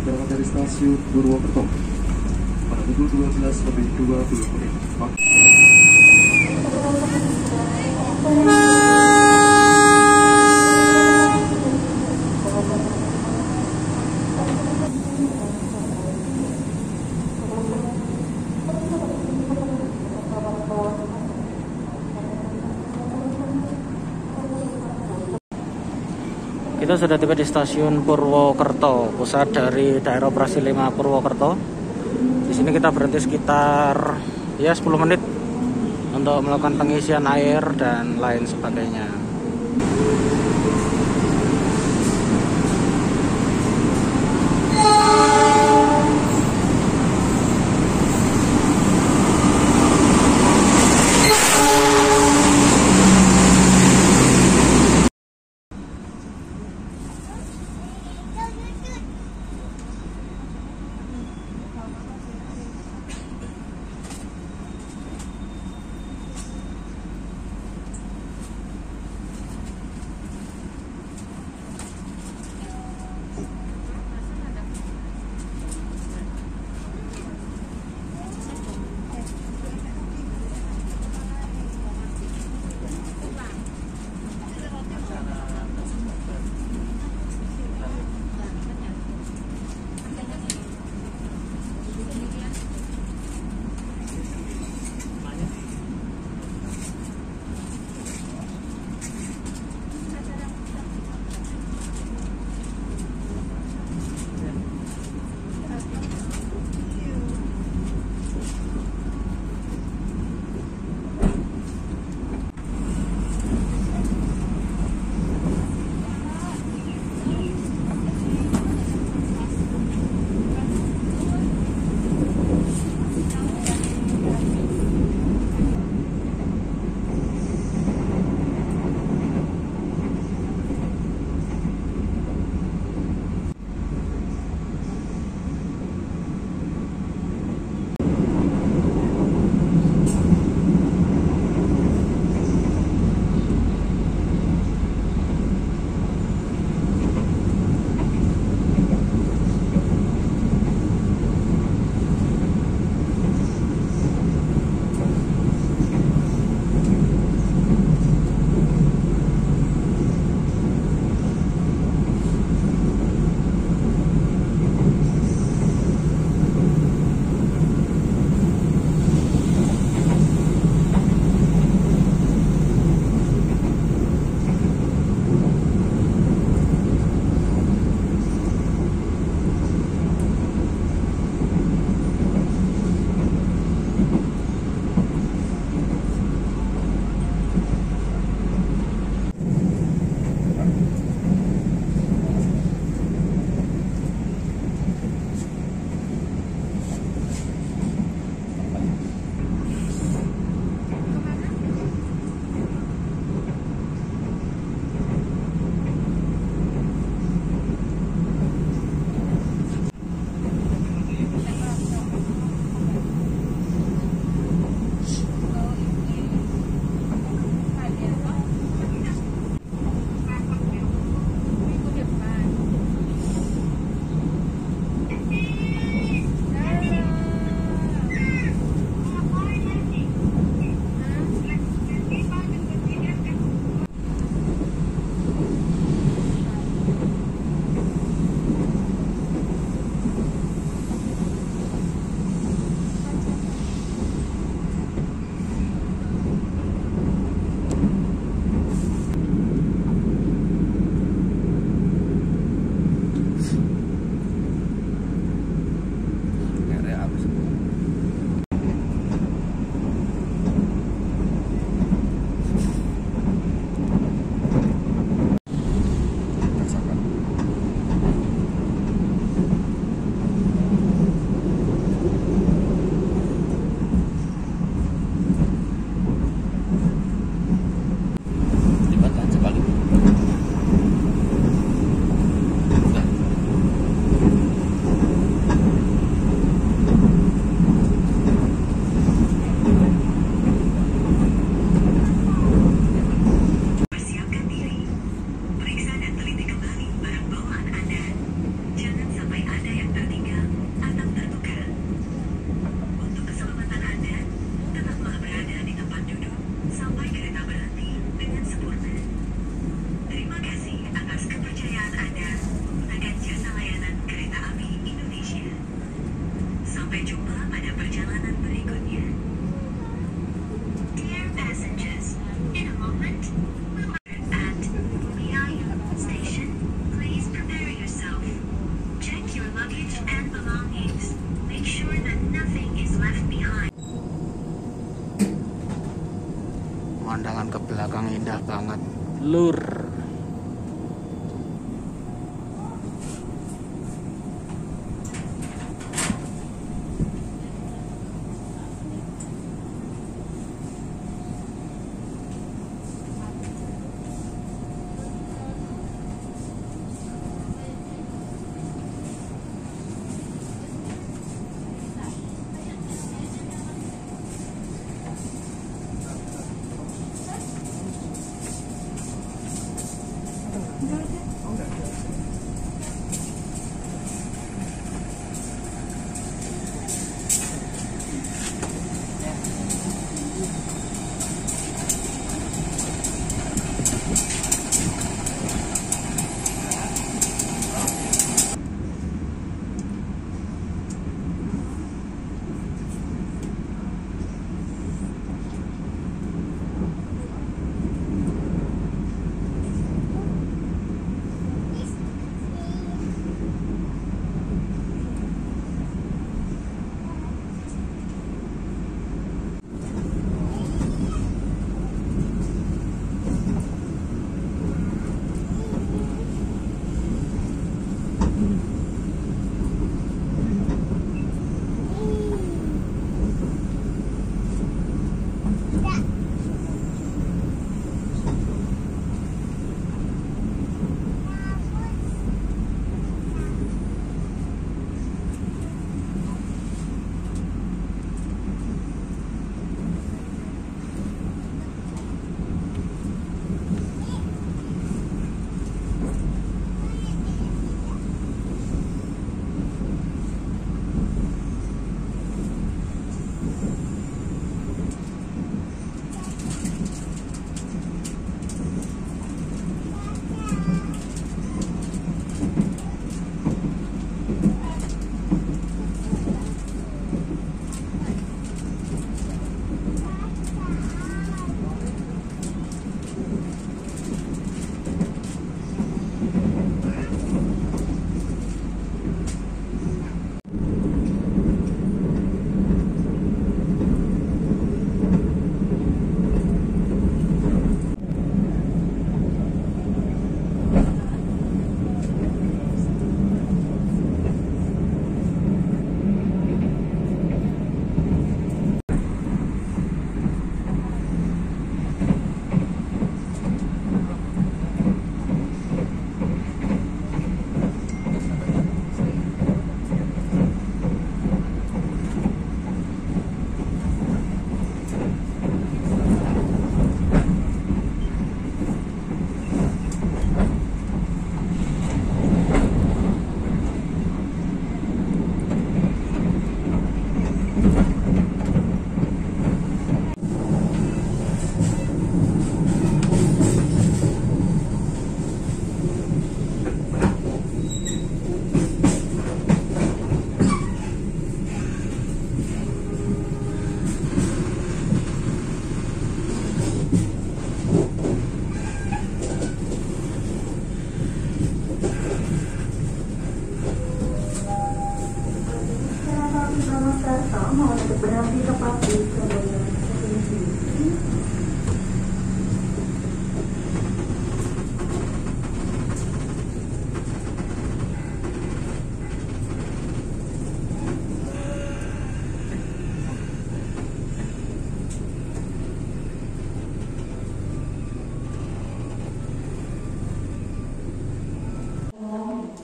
berangkat dari stasiun Purwokerto pada pukul 12.20. Kita sudah tiba di stasiun Purwokerto, pusat dari daerah operasi 5 Purwokerto. Di sini kita berhenti sekitar 10 menit untuk melakukan pengisian air dan lain sebagainya. pemandangan ke belakang indah banget, lur.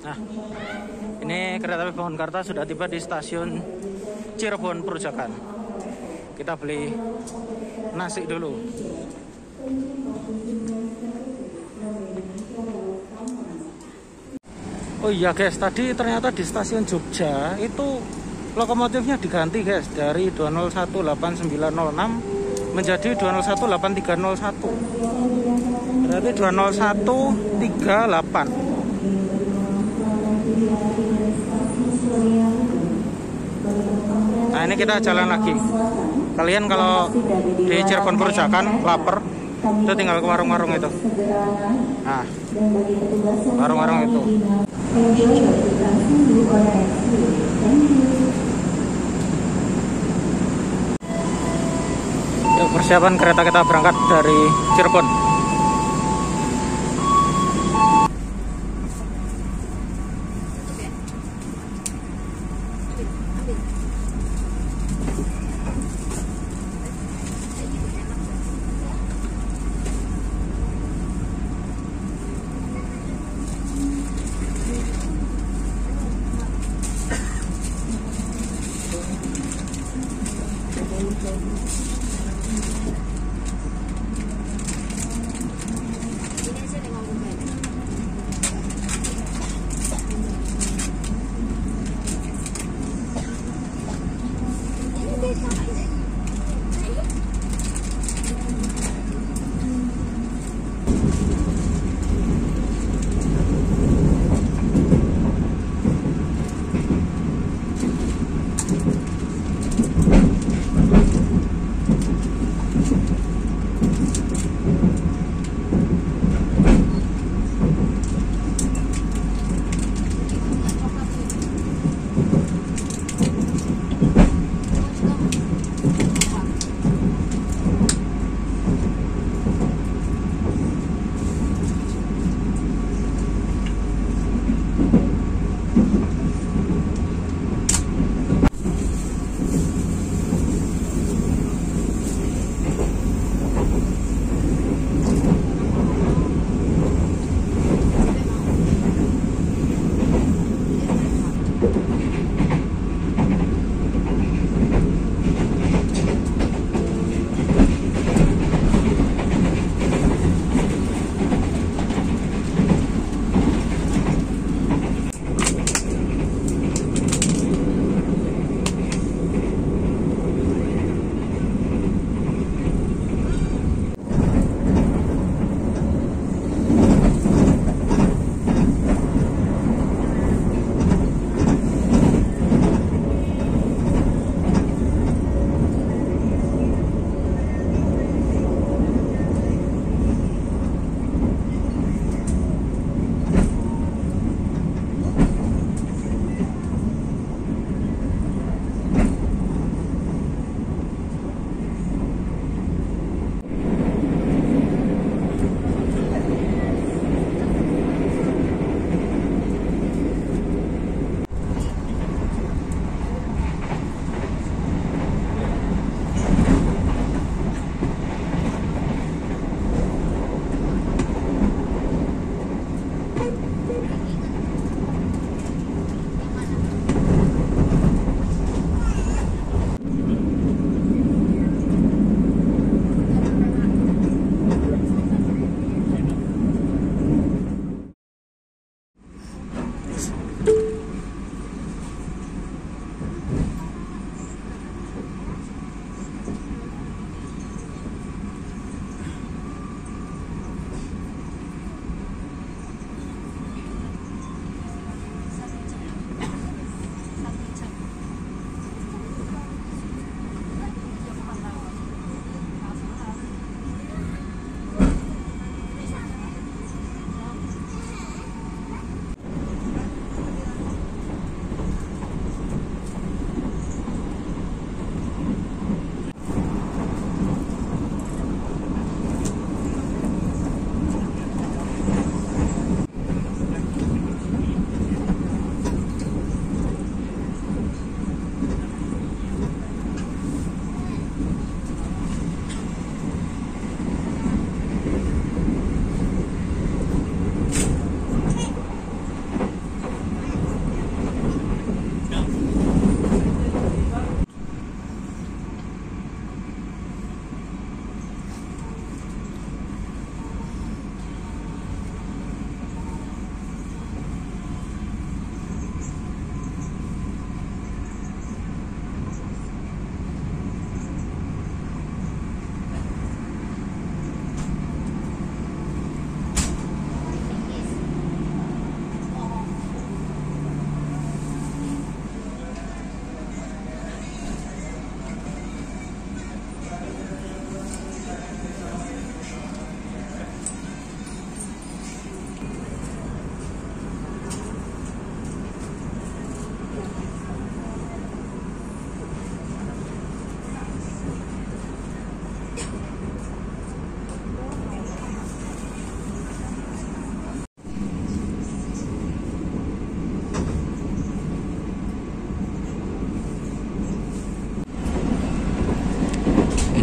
Nah, ini kereta api Bangunkarta sudah tiba di stasiun Cirebon Prujakan. Kita beli nasi dulu. Oh iya guys, tadi ternyata di stasiun Jogja itu lokomotifnya diganti guys, dari 2018906 menjadi 2018301. Berarti 20138. Nah ini kita jalan lagi. Kalian kalau di Cirebon Prujakan lapar, itu tinggal ke warung-warung itu. Nah, warung-warung itu. Ya, persiapan kereta kita berangkat dari Cirebon.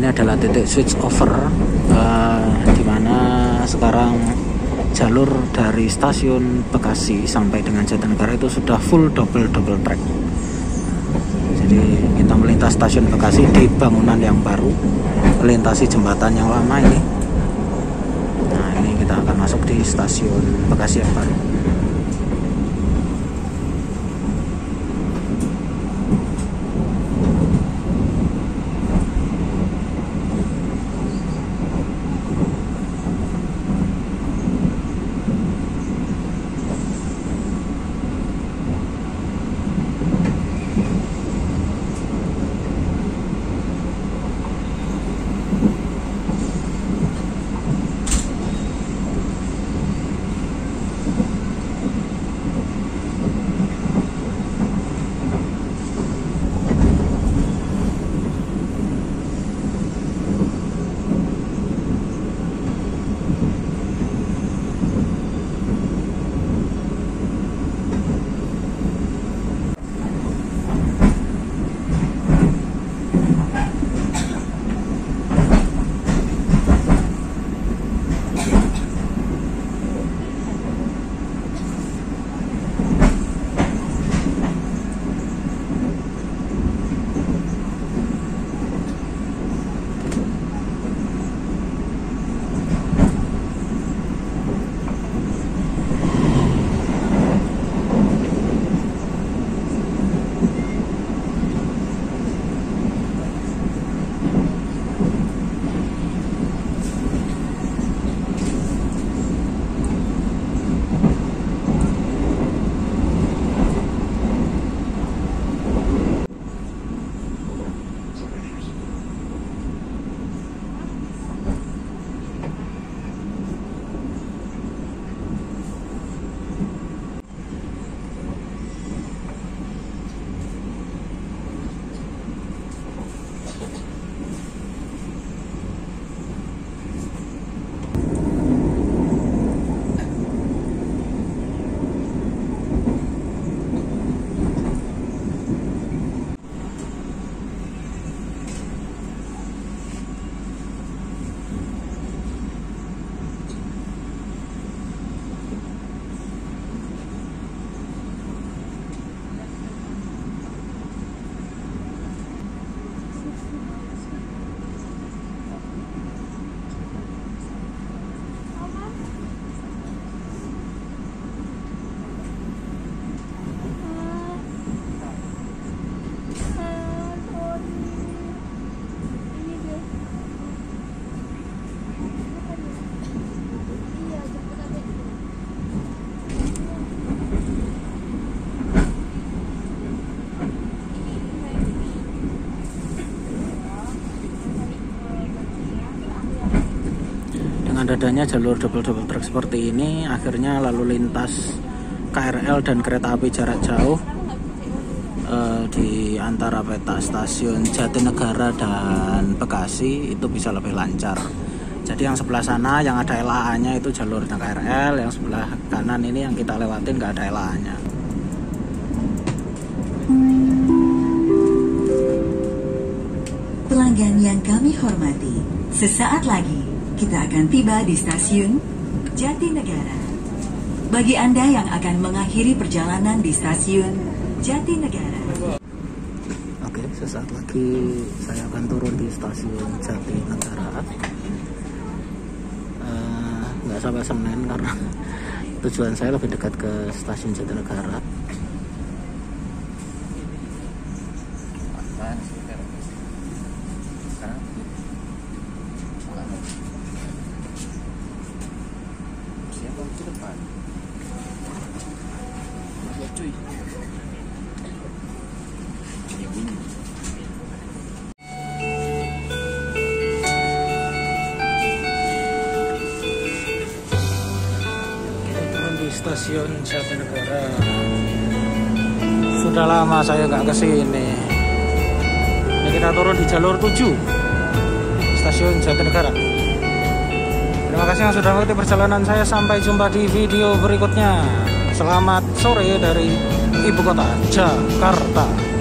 ini adalah titik switch over di mana sekarang jalur dari stasiun Bekasi sampai dengan Jatinegara itu sudah full double track. Jadi kita melintas stasiun Bekasi di bangunan yang baru, melintasi jembatan yang lama ini. Nah, ini kita akan masuk di stasiun Bekasi yang baru. Adanya jalur double track seperti ini, akhirnya lalu lintas KRL dan kereta api jarak jauh di antara peta stasiun Jatinegara dan Bekasi itu bisa lebih lancar. Jadi yang sebelah sana yang ada LAA-nya itu jalurnya KRL, yang sebelah kanan ini yang kita lewatin nggak ada LAA-nya. Pelanggan yang kami hormati, sesaat lagi kita akan tiba di stasiun Jatinegara. Bagi Anda yang akan mengakhiri perjalanan di stasiun Jatinegara. Oke, sesaat lagi saya akan turun di stasiun Jatinegara. Nggak sampai Senen karena tujuan saya lebih dekat ke stasiun Jatinegara. Stasiun Jatinegara. Sudah lama saya nggak kesini. Ini kita turun di jalur 7 stasiun Jatinegara. Terima kasih yang sudah mengikuti perjalanan saya. Sampai jumpa di video berikutnya. Selamat sore dari Ibu Kota Jakarta.